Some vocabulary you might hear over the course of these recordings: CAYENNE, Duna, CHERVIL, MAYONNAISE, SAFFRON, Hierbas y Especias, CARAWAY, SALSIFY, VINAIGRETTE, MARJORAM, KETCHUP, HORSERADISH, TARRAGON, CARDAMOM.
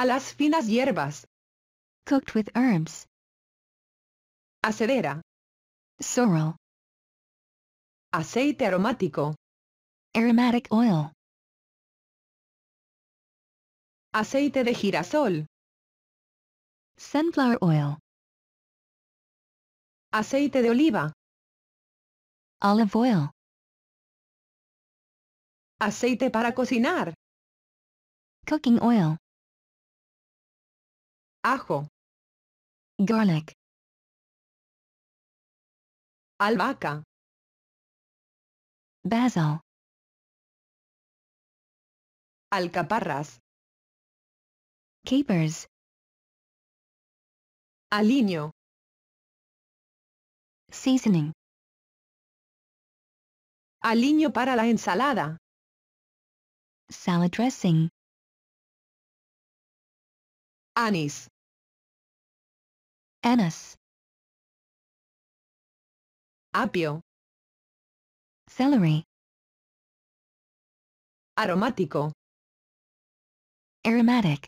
a las finas hierbas. Cooked with herbs. Acedera. Sorrel. Aceite aromático. Aromatic oil. Aceite de girasol. Sunflower oil. Aceite de oliva. Olive oil. Aceite para cocinar. Cooking oil. Ajo. Garlic. Albahaca. Basil. Alcaparras. Capers. Aliño. Seasoning. Aliño para la ensalada. Salad dressing. Anís. Anise. Apio. Celery. Aromático. Aromatic.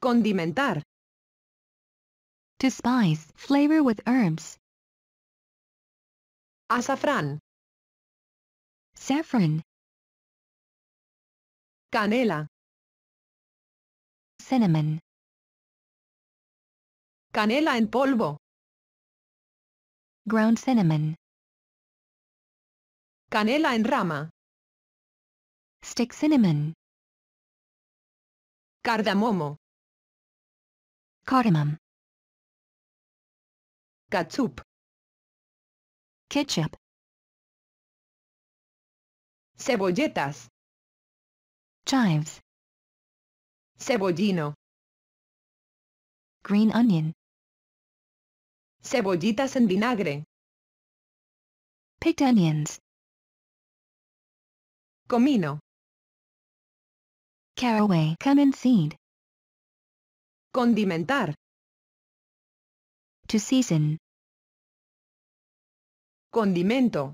Condimentar. To spice, flavor with herbs. Azafrán. Saffron. Canela. Cinnamon. Canela en polvo. Ground cinnamon. Canela en rama. Stick cinnamon. Cardamomo. Cardamom. Catsup. Ketchup. Cebolletas. Chives. Cebollino. Green onion. Cebollitas en vinagre. Picked onions. Comino. Caraway, cumin seed. Condimentar. To season. Condimento.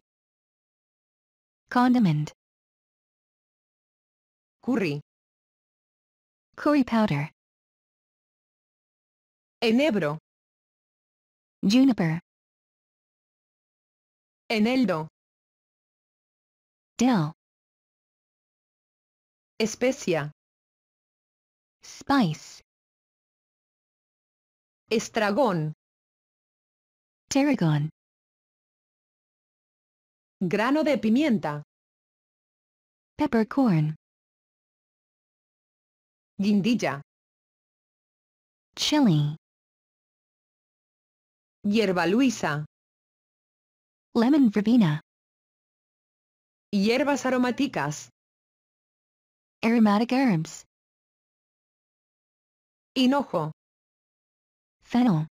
Condiment. Curry. Curry powder. Enebro. Juniper. Eneldo. Dill. Especia. Spice. Estragón. Tarragon. Grano de pimienta. Peppercorn. Guindilla. Chili. Hierba Luisa. Lemon verbena. Hierbas aromáticas. Aromatic herbs. Hinojo. Fennel.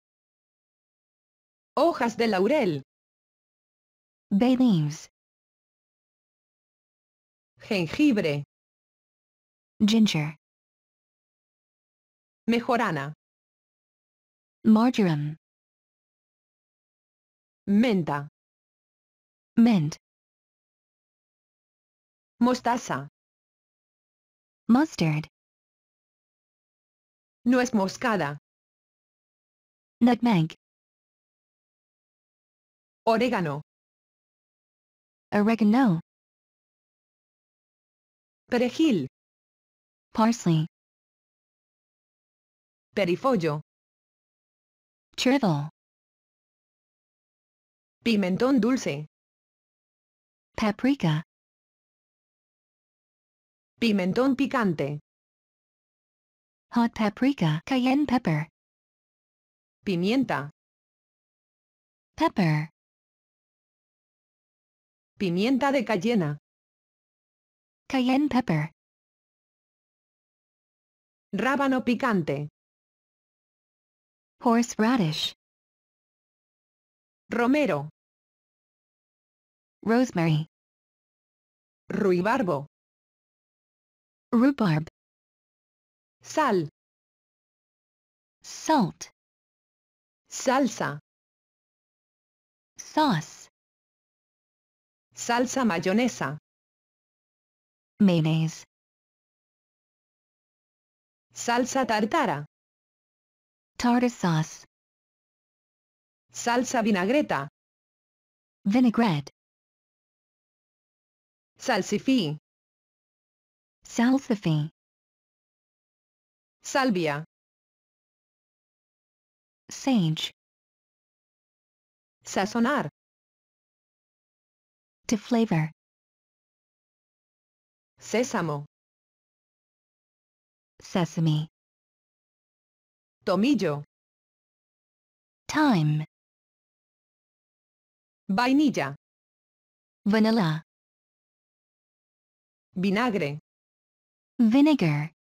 Hojas de laurel. Bay leaves. Jengibre. Ginger. Mejorana. Marjoram. Menta. Mint. Mostaza. Mustard. Nuez moscada. Nutmeg. Orégano. Oregano. Perejil. Parsley. Perifollo. Chervil. Pimentón dulce. Paprika. Pimentón picante. Hot paprika, cayenne pepper. Pimienta. Pepper. Pimienta de cayena. Cayenne pepper. Rábano picante. Horseradish. Romero. Rosemary. Ruibarbo. Rhubarb. Sal. Salt. Salsa. Sauce. Salsa mayonesa. Mayonnaise. Salsa tartara. Tartar sauce. Salsa vinagreta. Vinaigrette. Salsifí. Salsifí. Salvia. Sage. Sazonar. To flavor. Sésamo. Sesame. Tomillo. Thyme. Vainilla. Vanilla. Vinagre. Vinegar.